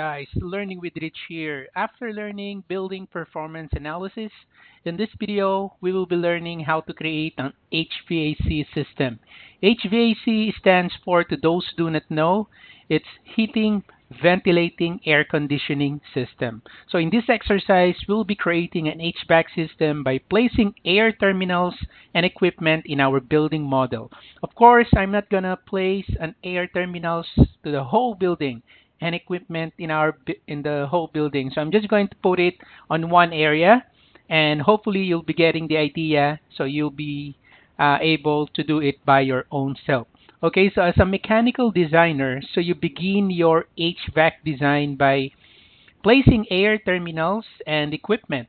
guys, Learning with Rich here. After learning building performance analysis, in this video we will be learning how to create an HVAC system. HVAC stands for, to those who do not know, it's heating, ventilating, air conditioning system. So in this exercise, we'll be creating an HVAC system by placing air terminals and equipment in our building model. Of course, I'm not gonna place an air terminals to the whole building and equipment in the whole building. So I'm just going to put it on one area, and hopefully you'll be getting the idea, so you'll be able to do it by your own self. Okay, so as a mechanical designer, so you begin your HVAC design by placing air terminals and equipment.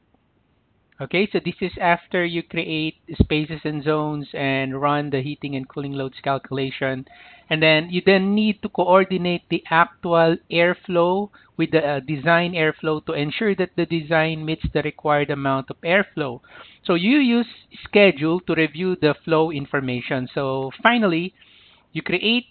Okay, so this is after you create spaces and zones and run the heating and cooling loads calculation. And then you then need to coordinate the actual airflow with the design airflow to ensure that the design meets the required amount of airflow. So you use schedule to review the flow information. So finally, you create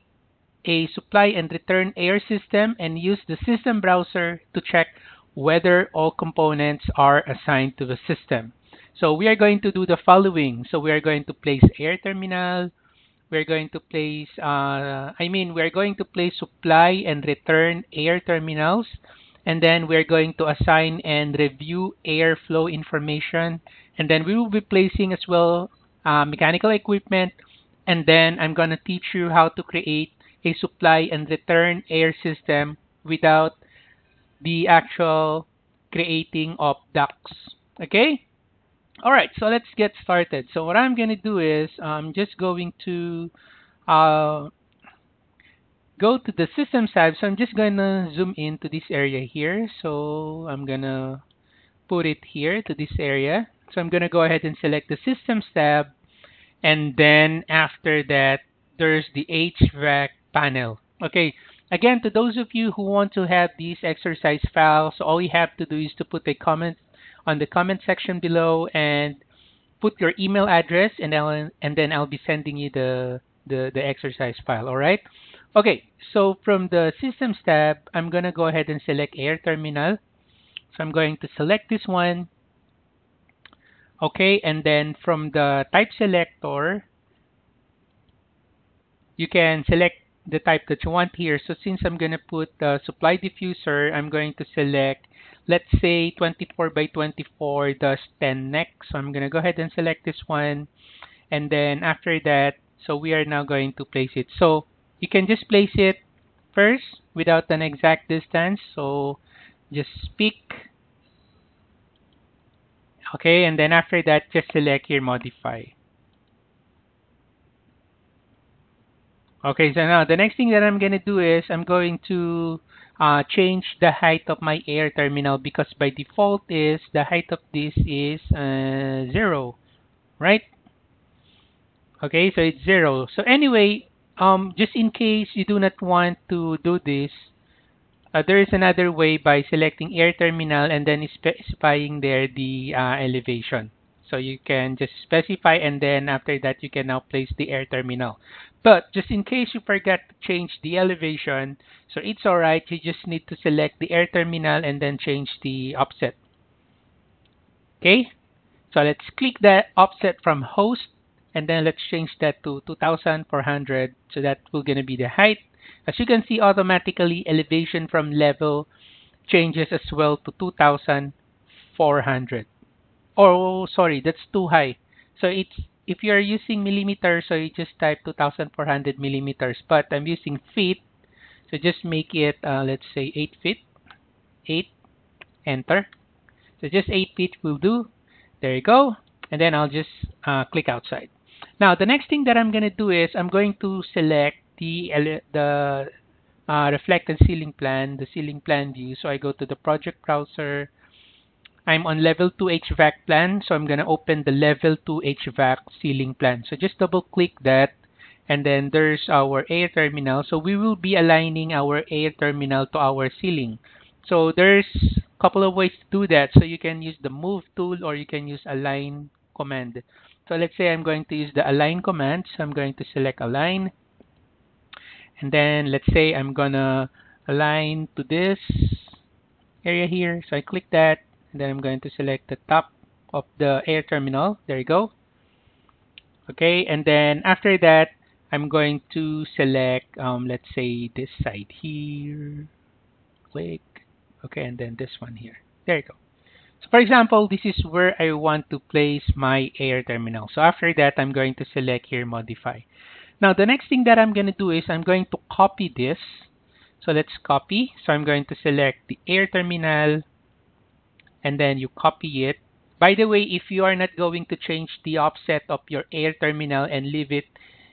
a supply and return air system and use the system browser to check whether all components are assigned to the system. So we are going to do the following. So we are going to place air terminal. We're going to place, we're going to place supply and return air terminals. And then we're going to assign and review airflow information. And then we will be placing as well mechanical equipment. And then I'm going to teach you how to create a supply and return air system without the actual creating of ducts. Okay? Alright, so let's get started. So what I'm going to do is I'm just going to go to the system tab. So I'm just going to zoom into this area here. So I'm going to put it here to this area. So I'm going to go ahead and select the systems tab. And then after that, there's the HVAC panel. Okay, again, to those of you who want to have these exercise files, all you have to do is to put a comment on the comment section below and put your email address, and then I'll be sending you the exercise file, all right? Okay, so from the Systems tab, I'm going to go ahead and select Air Terminal. So I'm going to select this one. Okay, and then from the type selector, you can select the type that you want here. So since I'm going to put the supply diffuser, I'm going to select, let's say 24 by 24 dust 10 neck. So I'm going to go ahead and select this one. And then after that, so we are now going to place it. So you can just place it first without an exact distance. So just pick. Okay, and then after that, just select here, modify. Okay, so now the next thing that I'm going to do is I'm going to change the height of my air terminal, because by default is the height of this is 0, right? Okay, so it's 0. So anyway, just in case you do not want to do this, there is another way by selecting air terminal and then specifying there the elevation. So you can just specify, and then after that you can now place the air terminal. But just in case you forgot to change the elevation, so it's alright, you just need to select the air terminal and then change the offset. Okay, so let's click that offset from host, and then let's change that to 2400. So that will gonna be the height. As you can see, automatically elevation from level changes as well to 2400. Oh, sorry, that's too high. So it's, if you're using millimeters, so you just type 2400 millimeters. But I'm using feet, so just make it, let's say 8 feet. 8, enter. So just 8 feet will do. There you go. And then I'll just click outside. Now, the next thing that I'm going to do is I'm going to select the reflected ceiling plan, the ceiling plan view. So I go to the project browser. I'm on level 2 HVAC plan, so I'm going to open the level 2 HVAC ceiling plan. So just double click that, and then there's our air terminal. So we will be aligning our air terminal to our ceiling. So there's a couple of ways to do that. So you can use the move tool, or you can use align command. So let's say I'm going to use the align command. So I'm going to select align. And then let's say I'm gonna align to this. area here. So I click that, and then I'm going to select the top of the air terminal. There you go. Okay, and then after that, I'm going to select, let's say this side here. Click. Okay, and then this one here. There you go. So for example, this is where I want to place my air terminal. So after that, I'm going to select here, modify. Now, the next thing that I'm going to do is I'm going to copy this. So let's copy. So I'm going to select the air terminal, and then you copy it. By the way, if you are not going to change the offset of your air terminal and leave it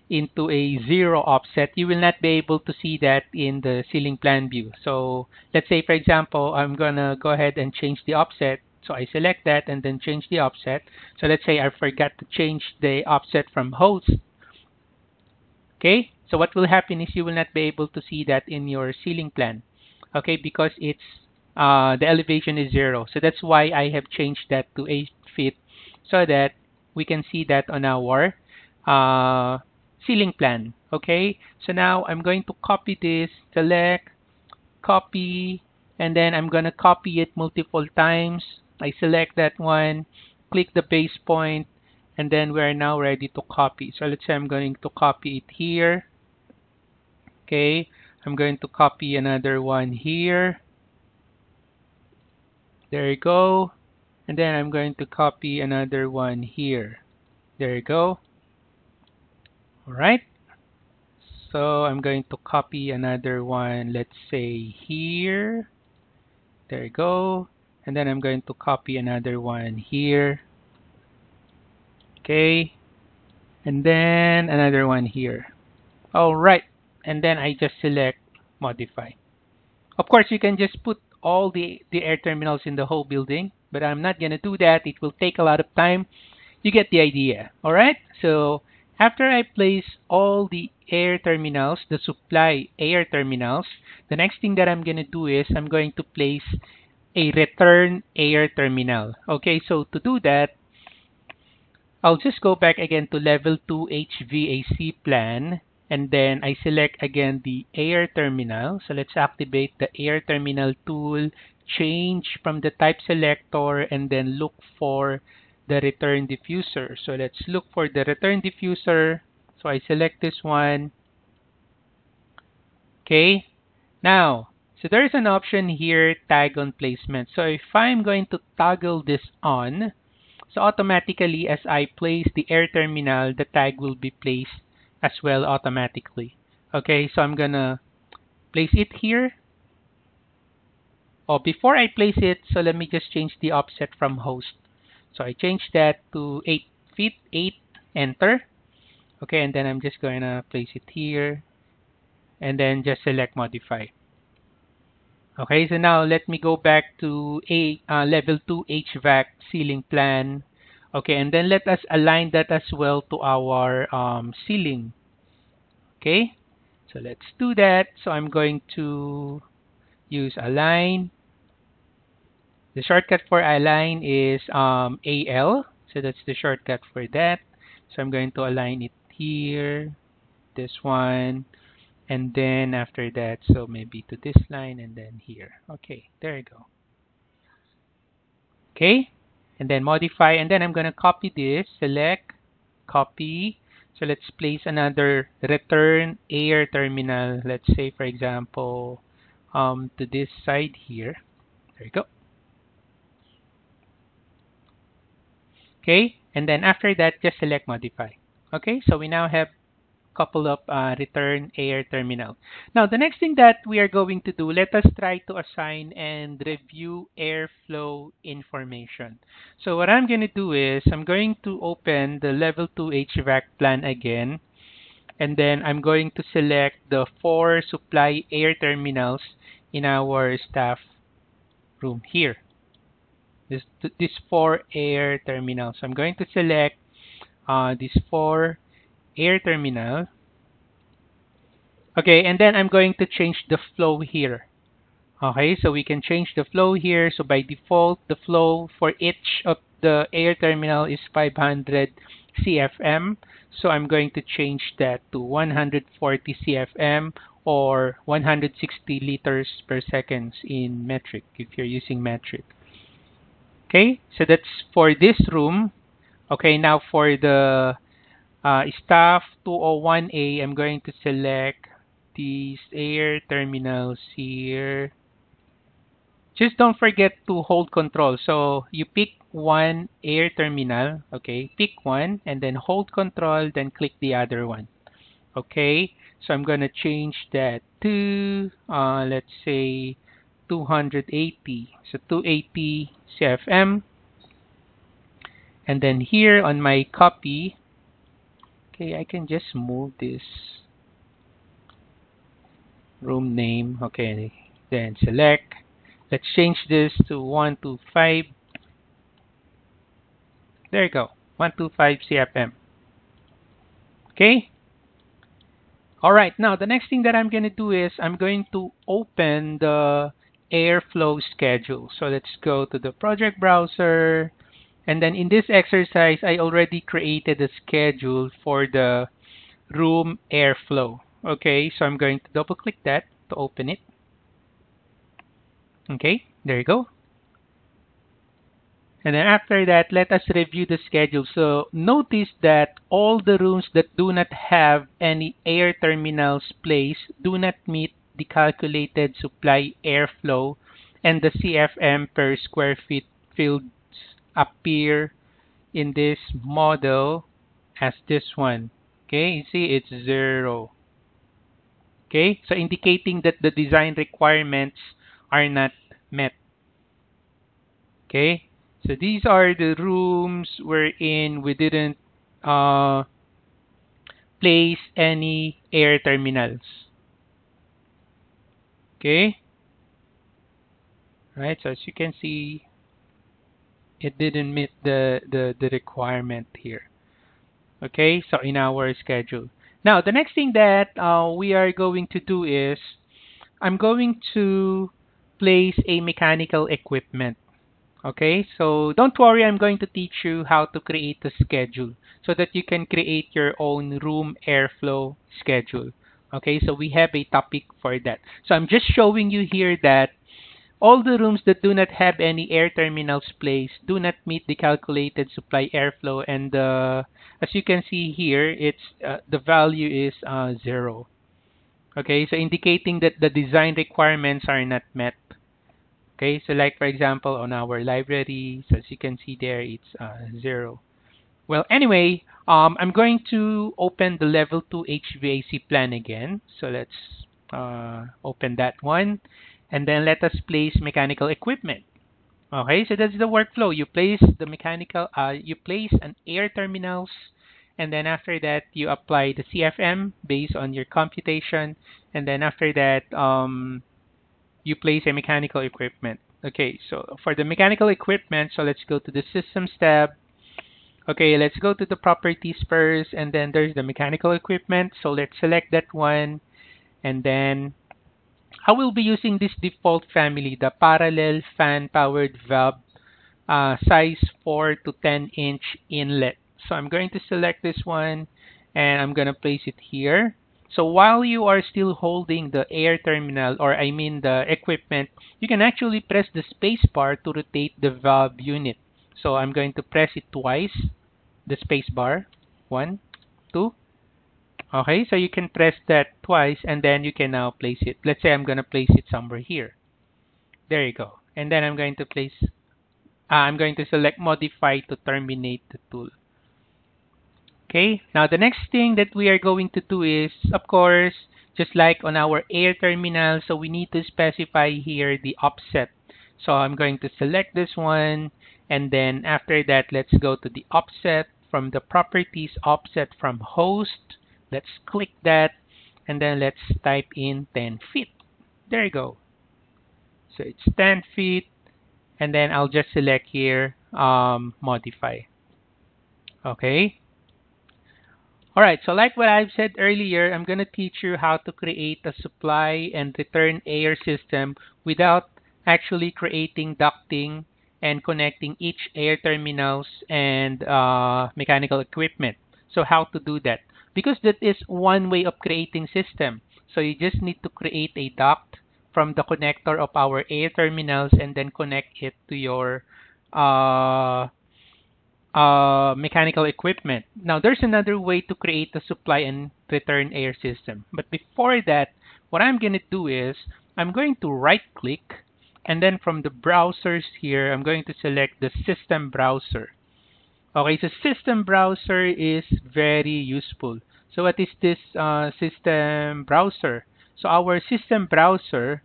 into a 0 offset, you will not be able to see that in the ceiling plan view. So let's say, for example, I'm gonna go ahead and change the offset. So I select that and then change the offset. So let's say I forgot to change the offset from host. Okay, so what will happen is you will not be able to see that in your ceiling plan, okay, because it's the elevation is 0. So that's why I have changed that to 8 feet so that we can see that on our ceiling plan. Okay, so now I'm going to copy this, select, copy, and then I'm going to copy it multiple times. I select that one, click the base point, and then we're now ready to copy. So let's say I'm going to copy it here. Okay, I'm going to copy another one here. There you go. And then I'm going to copy another one here. There you go. Alright. So I'm going to copy another one, let's say here. There you go. And then I'm going to copy another one here. Okay. And then another one here. Alright. And then I just select modify. Of course, you can just put all the air terminals in the whole building, but I'm not going to do that. It will take a lot of time. You get the idea. Alright. So after I place all the air terminals, the supply air terminals, the next thing that I'm going to do is I'm going to place a return air terminal. Okay, so to do that, I'll just go back again to Level 2 HVAC plan, and then I select again the air terminal. So let's activate the air terminal tool, change from the type selector, and then look for the return diffuser. So let's look for the return diffuser. So I select this one. Okay, now, so there's an option here, tag on placement. So if I'm going to toggle this on, so automatically as I place the air terminal, the tag will be placed as well automatically. Okay, so I'm gonna place it here. Oh, before I place it, so let me just change the offset from host. So I changed that to 8 feet, 8, enter. Okay, and then I'm just going to place it here and then just select modify. Okay, so now let me go back to a Level 2 HVAC ceiling plan. Okay, and then let us align that as well to our ceiling. Okay, so let's do that. So I'm going to use align. The shortcut for align is AL. So that's the shortcut for that. So I'm going to align it here, this one, and then after that, so maybe to this line and then here. Okay, there you go. Okay, and then modify, and then I'm going to copy this, select, copy. So let's place another return air terminal. Let's say, for example, to this side here. There you go. Okay, and then after that, just select modify. Okay, so we now have a couple of return air terminal. Now, the next thing that we are going to do, let us try to assign and review airflow information. So what I'm going to do is I'm going to open the Level 2 HVAC plan again, and then I'm going to select the 4 supply air terminals in our staff room here. These 4 air terminals. So I'm going to select these 4 air terminal. Okay, and then I'm going to change the flow here. Okay, so we can change the flow here. So by default, the flow for each of the air terminal is 500 CFM. So I'm going to change that to 140 CFM or 160 liters per second in metric if you're using metric. Okay, so that's for this room. Okay, now for the staff 201A, I'm going to select these air terminals here. Just don't forget to hold control. So you pick one air terminal, okay, pick one and then hold control, then click the other one. Okay, so I'm going to change that to, let's say, 280. So 280 CFM. And then here on my copy, okay, I can just move this room name. Okay, then select. Let's change this to 125. There you go, 125 CFM. Okay. All right, now the next thing that I'm going to do is I'm going to open the airflow schedule. So let's go to the project browser. And then in this exercise, I already created a schedule for the room airflow. Okay, so I'm going to double click that to open it. Okay, there you go. And then after that, let us review the schedule. So notice that all the rooms that do not have any air terminals placed do not meet the calculated supply airflow, and the CFM per square feet field appear in this model as this one. Okay, you see it's 0. Okay, so indicating that the design requirements are not met. Okay, so these are the rooms wherein we didn't place any air terminals. Okay, right, so as you can see, it didn't meet the requirement here. Okay, so in our schedule. Now the next thing that we are going to do is I'm going to place a mechanical equipment. Okay, so don't worry, I'm going to teach you how to create a schedule so that you can create your own room airflow schedule. Okay, so we have a topic for that. So I'm just showing you here that all the rooms that do not have any air terminals placed do not meet the calculated supply airflow, and as you can see here, it's the value is 0. Okay, so indicating that the design requirements are not met. Okay, so like for example on our library, so as you can see there, it's 0. Well, anyway, I'm going to open the Level 2 HVAC plan again. So let's open that one. And then let us place mechanical equipment. Okay, so that's the workflow. You place the mechanical, you place an air terminals, and then after that you apply the CFM based on your computation, and then after that you place a mechanical equipment. Okay, so for the mechanical equipment, so let's go to the systems tab. Okay, let's go to the properties first, and then there's the mechanical equipment. So let's select that one, and then I will be using this default family, the parallel fan powered valve, size 4 to 10 inch inlet. So I'm going to select this one and I'm going to place it here. So while you are still holding the air terminal, or I mean the equipment, you can actually press the space bar to rotate the valve unit. So I'm going to press it twice, the space bar, 1, 2. Okay, so you can press that twice and then you can now place it. Let's say I'm going to place it somewhere here. There you go. And then I'm going to place, I'm going to select modify to terminate the tool. Okay, now the next thing that we are going to do is, of course, just like on our air terminal, so we need to specify here the offset. So I'm going to select this one, and then after that, let's go to the offset from the properties, offset from host. Let's click that, and then let's type in 10 feet. There you go. So it's 10 feet, and then I'll just select here, modify. Okay. All right, so like what I've said earlier, I'm going to teach you how to create a supply and return air system without actually creating ducting and connecting each air terminals and mechanical equipment. So how to do that? Because that is one way of creating system. So you just need to create a duct from the connector of our air terminals and then connect it to your mechanical equipment. Now there's another way to create a supply and return air system, but before that, what I'm going to do is I'm going to right click, and then from the browsers here, I'm going to select the System Browser. Okay, so System Browser is very useful. So what is this System Browser? So our System Browser,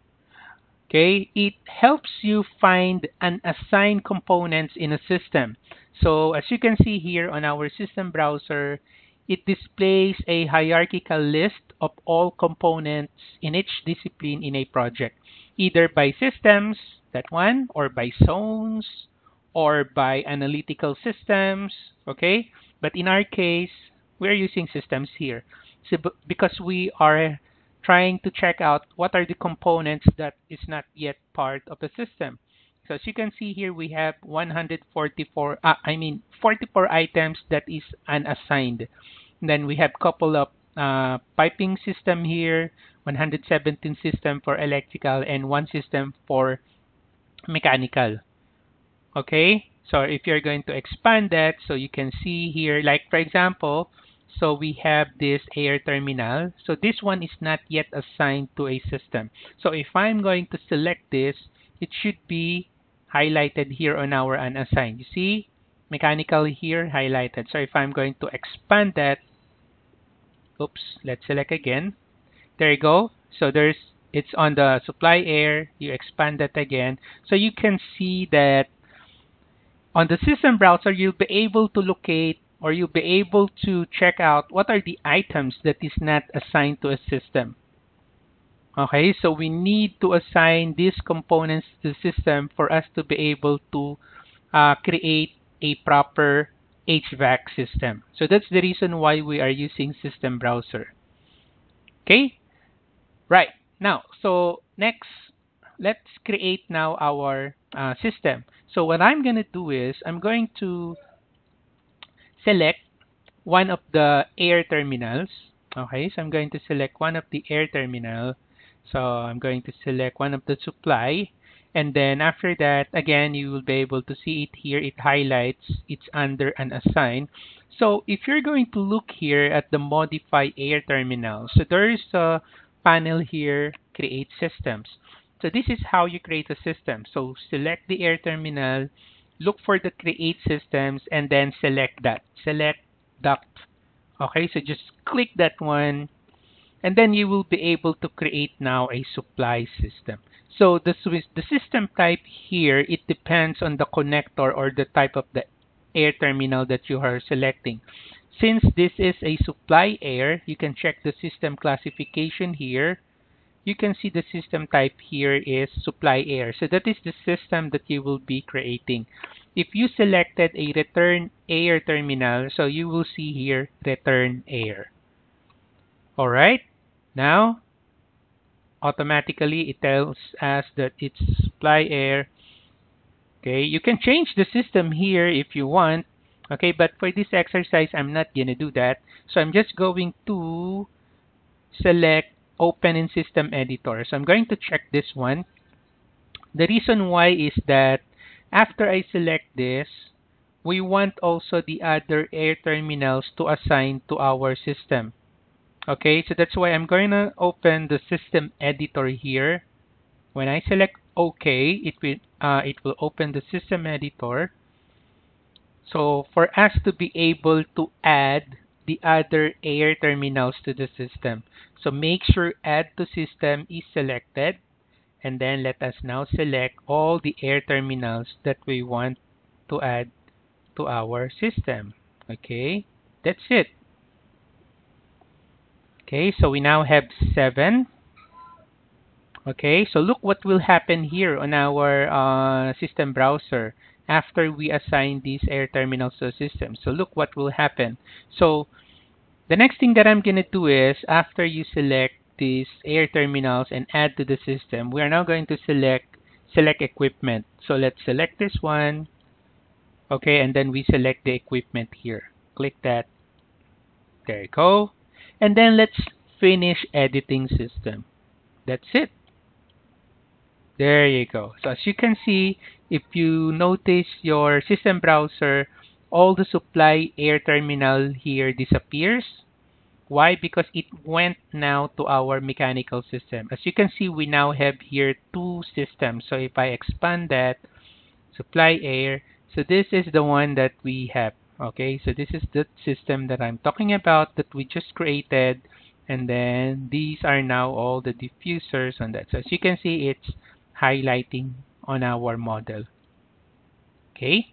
okay, it helps you find and assign components in a system. So as you can see here on our System Browser, it displays a hierarchical list of all components in each discipline in a project, either by systems, that one, or by zones, or by analytical systems, okay? But in our case, we're using systems here. So because we are trying to check out what are the components that is not yet part of a system. So as you can see here, we have 44 items that is unassigned. And then we have couple of piping system here, 117 system for electrical, and one system for mechanical. Okay, so if you're going to expand that, so you can see here, like for example, so we have this air terminal. So this one is not yet assigned to a system. So if I'm going to select this, it should be highlighted here on our unassigned. You see, mechanical here highlighted. So if I'm going to expand that, oops, let's select again. There you go. So there's, it's on the supply air. You expand that again. So you can see that on the System Browser, you'll be able to locate, or you'll be able to check out what are the items that is not assigned to a system. Okay, so we need to assign these components to the system for us to be able to create a proper HVAC system. So that's the reason why we are using System Browser. Okay, right. Now, so next, let's create now our system. So what I'm going to do is I'm going to select one of the air terminals. Okay, so I'm going to select one of the air terminal. So I'm going to select one of the supply. And then after that, again, you will be able to see it here. It highlights, it's under unassigned. So if you're going to look here at the modify air terminal, so there is a panel here, create systems. So this is how you create a system. So select the air terminal, look for the create systems, and then select that. Select duct. Okay, so just click that one. And then you will be able to create now a supply system. So the system type here, it depends on the connector or the type of the air terminal that you are selecting. Since this is a supply air, you can check the system classification here. You can see the system type here is supply air. So that is the system that you will be creating. If you selected a return air terminal, so you will see here return air. All right, now automatically it tells us that it's supply air. Okay, you can change the system here if you want. Okay, but for this exercise, I'm not going to do that. So I'm just going to select open in System Editor. So I'm going to check this one. The reason why is that after I select this, we want also the other air terminals to assign to our system. Okay, so that's why I'm going to open the System Editor here. When I select OK, it will open the System Editor. So for us to be able to add the other air terminals to the system, so make sure Add to System is selected, and then let us now select all the air terminals that we want to add to our system. Okay, that's it. Okay, so we now have 7. Okay, so look what will happen here on our System Browser after we assign these air terminals to a system. So look what will happen. So the next thing that I'm going to do is after you select these air terminals and add to the system, we are now going to select equipment. So let's select this one. Okay, and then we select the equipment here. Click that. There you go. And then let's finish editing system. That's it. There you go. So as you can see, if you notice your system browser, all the supply air terminal here disappears. Why? Because it went now to our mechanical system. As you can see, we now have here two systems. So if I expand that supply air, so this is the one that we have. Okay, so this is the system that I'm talking about that we just created. And then these are now all the diffusers on that. So as you can see, it's highlighting on our model. Okay,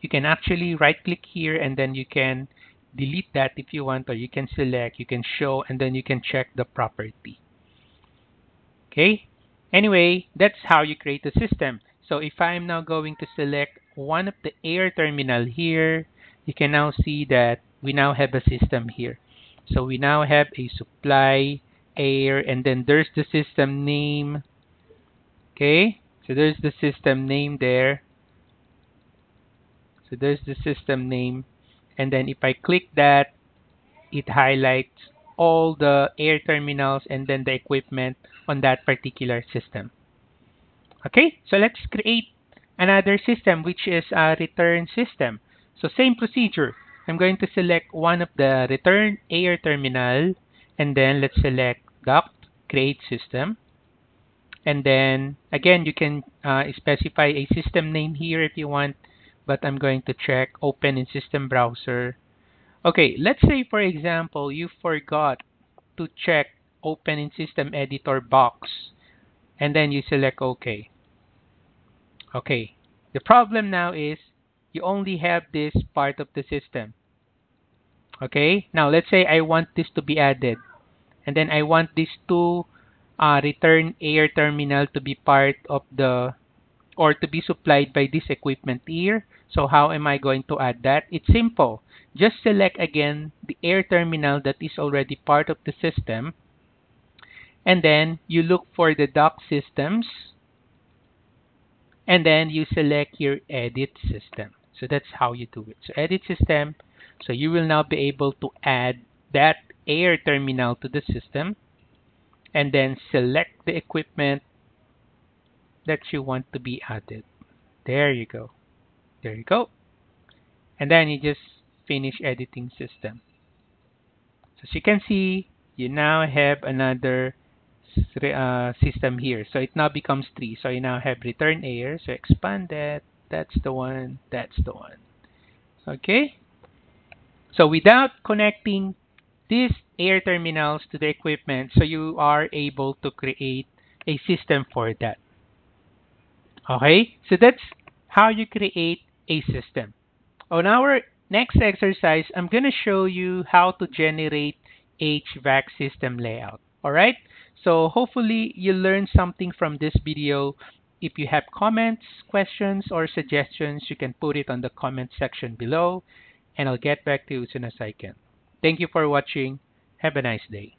you can actually right click here and then you can delete that if you want, or you can select, you can show, and then you can check the property. Okay, anyway, that's how you create a system. So if I'm now going to select one of the air terminal here, you can now see that we now have a system here. So we now have a supply air, and then there's the system name. Okay, so there's the system name there. So there's the system name, and then if I click that, it highlights all the air terminals and then the equipment on that particular system. Okay, so let's create another system, which is a return system. So same procedure. I'm going to select one of the return air terminal, and then let's select duct, create system. And then again, you can specify a system name here if you want, but I'm going to check open in system browser. Okay, let's say for example, you forgot to check open in system editor box, and then you select OK. Okay, the problem now is you only have this part of the system. Okay, now let's say I want this to be added, and then I want these two return air terminal to be part of the, or to be supplied by this equipment here. So how am I going to add that? It's simple. Just select again the air terminal that is already part of the system, and then you look for the dock systems, and then you select your edit system. So that's how you do it. So edit system. So you will now be able to add that air terminal to the system, and then select the equipment that you want to be added. There you go. There you go. And then you just finish editing system. So as you can see, you now have another system here. So it now becomes three. So you now have return air. So expand that. That's the one. That's the one. Okay. So without connecting these air terminals to the equipment, so you are able to create a system for that. Okay. So that's how you create a system. On our next exercise, I'm going to show you how to generate HVAC system layout. Alright. So hopefully you learned something from this video. If you have comments, questions, or suggestions, you can put it on the comment section below, and I'll get back to you as soon as I can. Thank you for watching. Have a nice day.